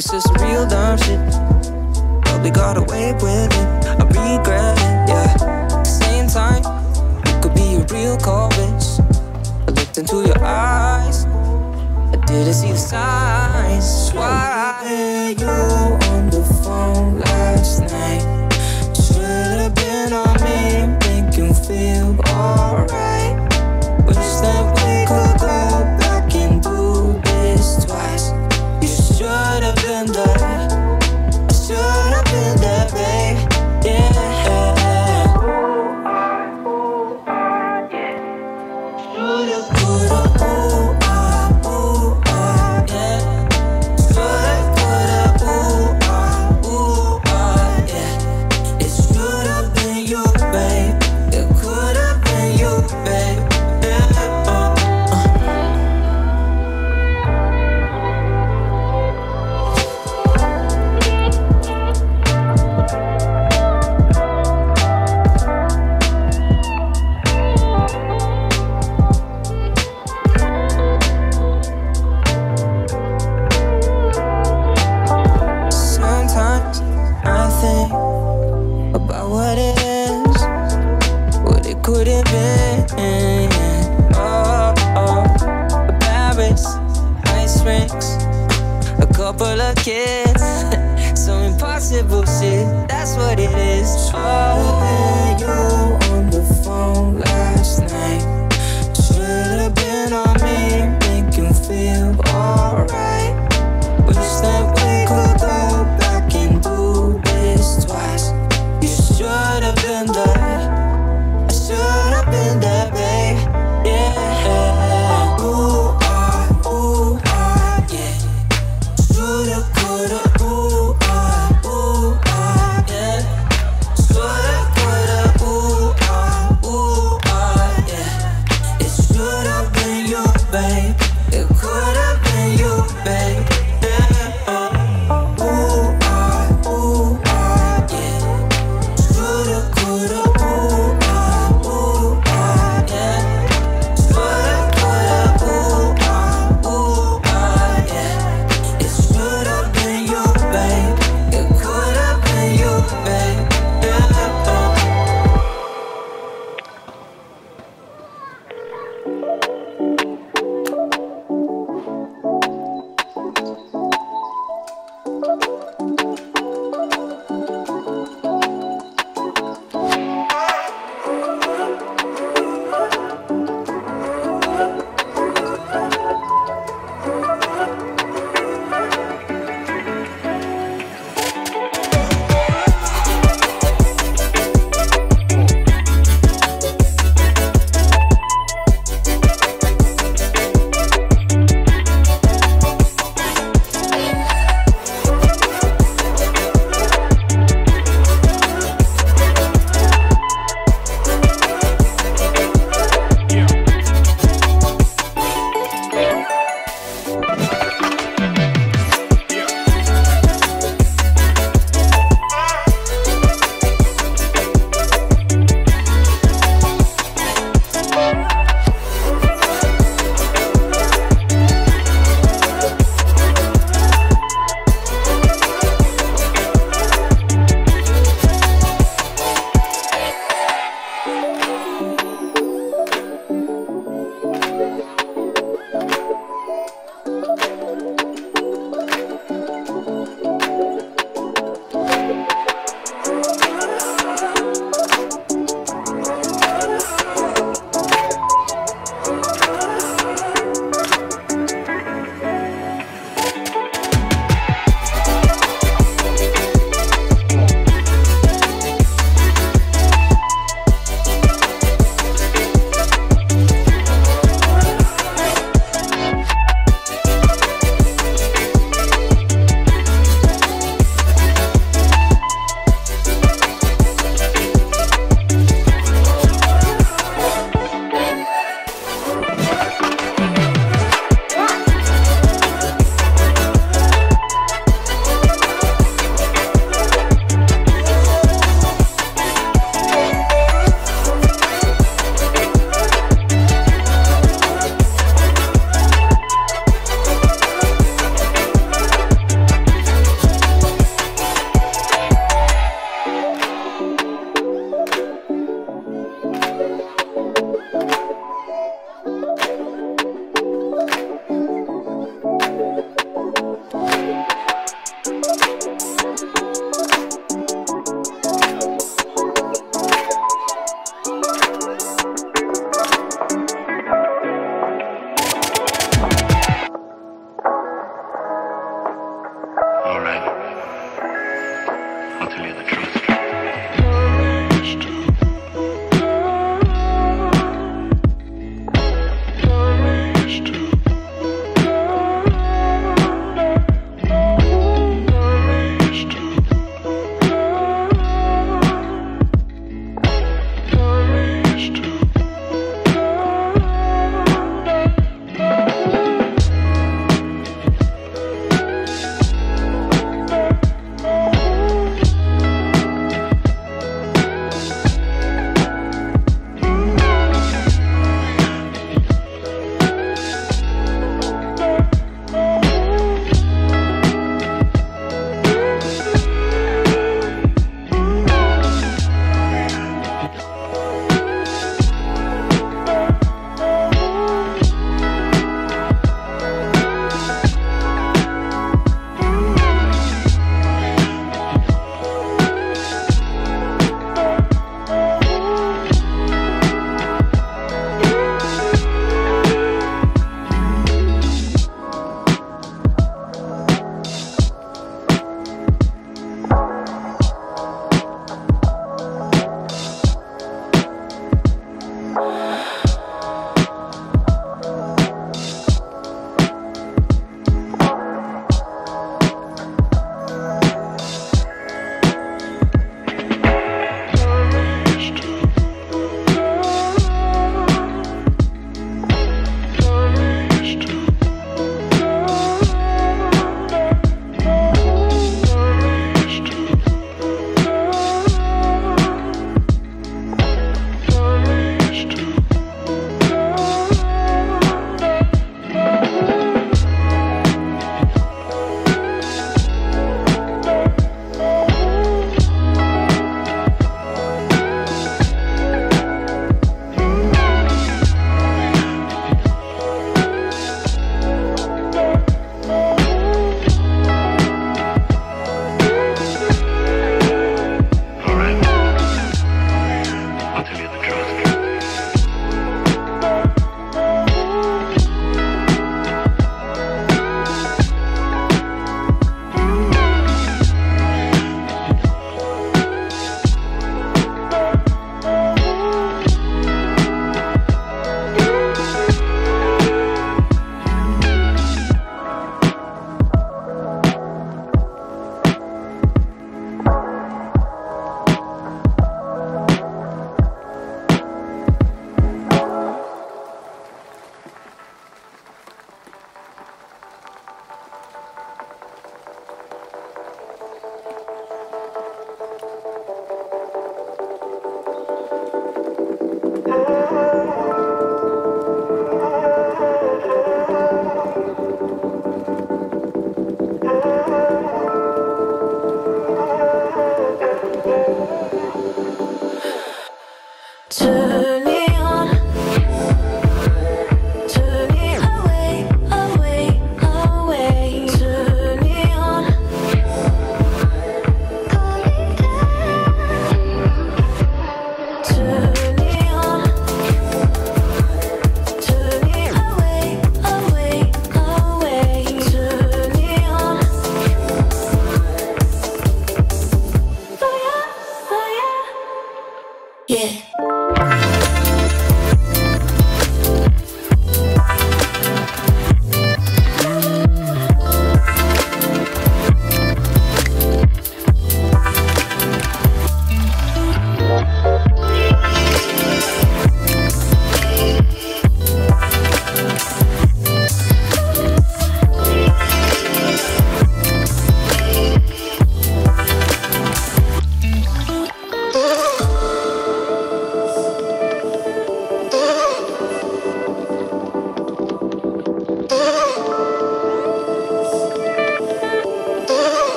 We said some real dumb shit, but we got away with it. I regret it, yeah. Same time, you could be a real cold bitch. I looked into your eyes, I didn't see the signs. Why were you on the phone last night? Should've been on me, make you feel alright. Wish that we could go back and do this twice. You should've been there, I should've been there, babe, yeah. Should've put up, ooh, ah, yeah. Should've put up, ooh, ah, yeah. It should've been you, babe, it could've been you, babe. Couple of kids, some impossible shit, that's what it is. Oh, you on the phone last night. Should've been on me, make you feel alright. Wish that we could go back and do this twice. You should've been there, I should've been there, babe, yeah. Ooh, ah, ooh, ah, yeah. Shoulda, coulda, ooh, ah, yeah. Shoulda, coulda, ooh,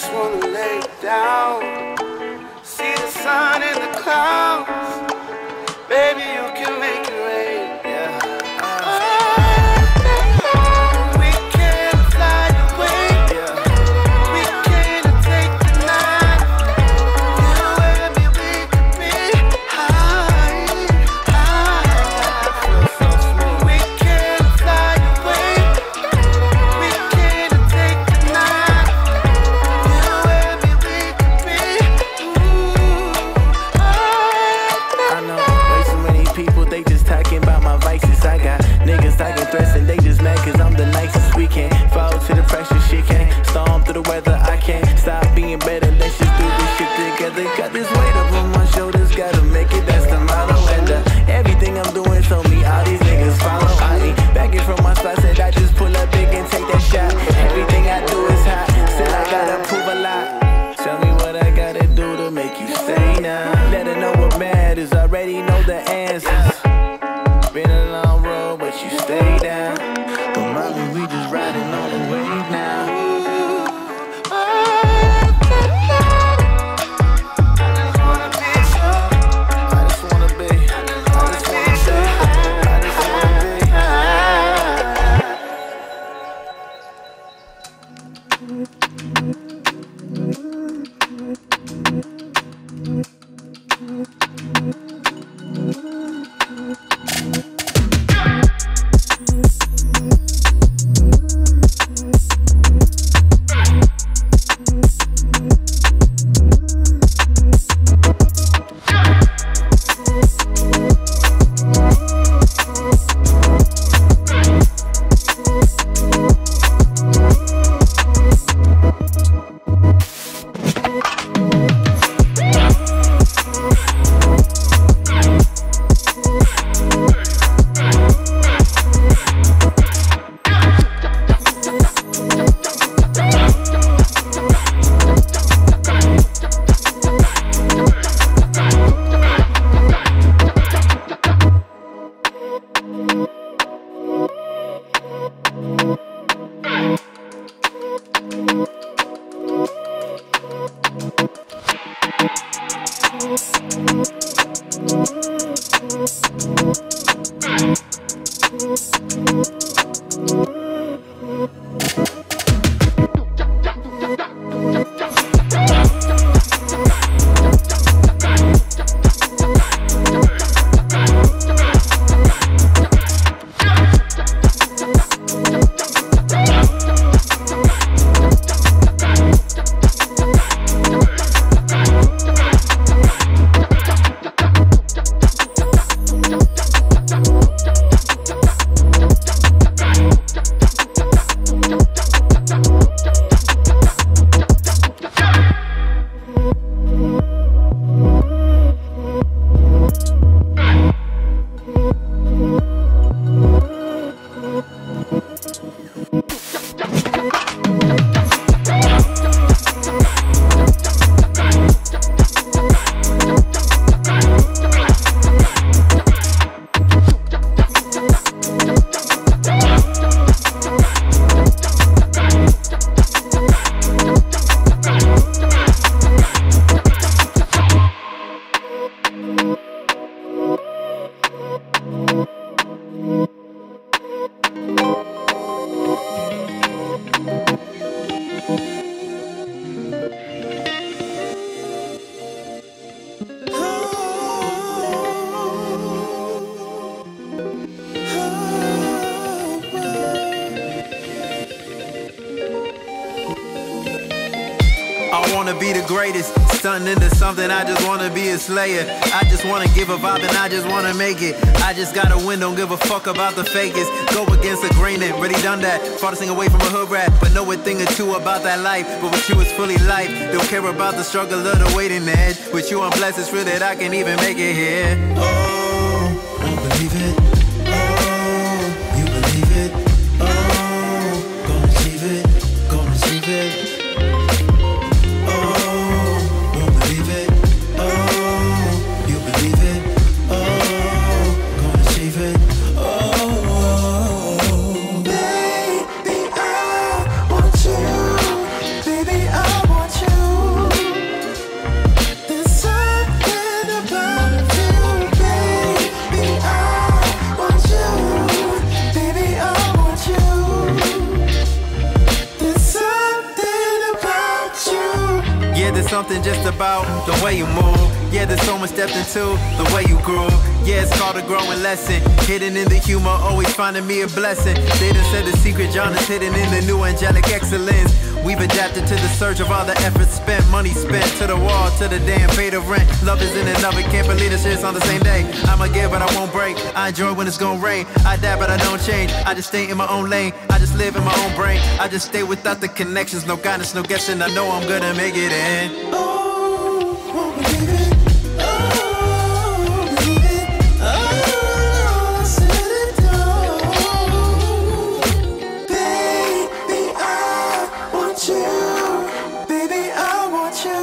just wanna lay down, see the sun in the clouds. Baby, you can make it rain. Greatest, stunned into something. I just wanna be a slayer. I just wanna give a vibe and I just wanna make it. I just gotta win, don't give a fuck about the fakers. Go against the grain and already done that. Fought a thing away from a hood rat, but know a thing or two about that life. But with you it's fully life. Don't care about the struggle of the waiting edge. With you I'm blessed, it's real that I can even make it here. Oh, I don't believe it. Baby, I want you. Yeah, there's something just about the way you move. Yeah, there's so much depth into the way you groove. Yeah, it's called a growing lesson. Hidden in the humor, always finding me a blessing. They done said the secret genre's hidden in the new angelic excellence. We've adapted to the surge of all the effort spent. Money spent to the wall, to the damn pay the rent. Love is in and of it, can't believe this shit's on the same day. I'ma give but I won't break. I enjoy when it's gonna rain. I die but I don't change. I just stay in my own lane. I just live in my own brain. I just stay without the connections. No guidance, no guessing. I know I'm gonna make it in. Oh, won't we leave it? Oh, leave it. Oh, set it down. Baby, I want you. Baby, I want you.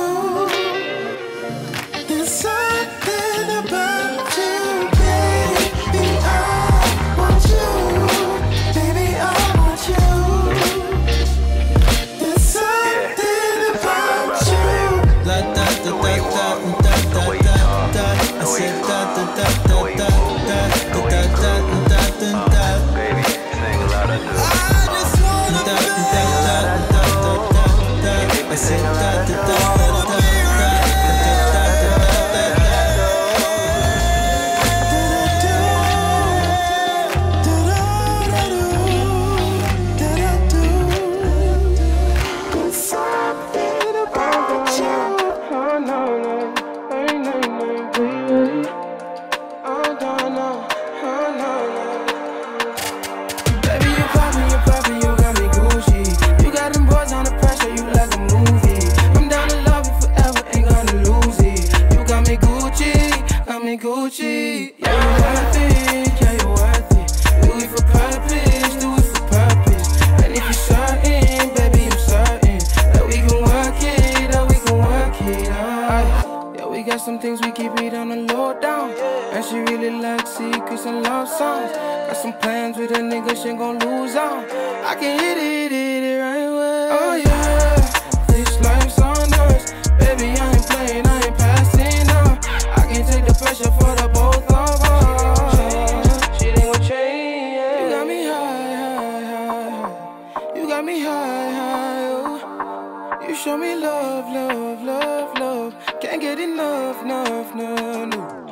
There's something about you. Baby, I want you. Baby, I want you. Gucci, yeah, you're worth it, yeah, you're worth it. Do it for purpose, do it for purpose. And if you're certain, baby, I'm certain that we can work it, that we can work it out. Yeah, we got some things we keep it on the low down. And she really likes secrets and love songs. Got some plans with a nigga, she ain't gon' lose out. I can hit it right away. Oh yeah, this life's on us. Baby, I ain't playing, I ain't passing up. I can take the pressure for the both of us. She didn't gon' change. You got me high, high, high. You got me high, high. Oh. You show me love, love, love, love. Can't get enough, no, no, no.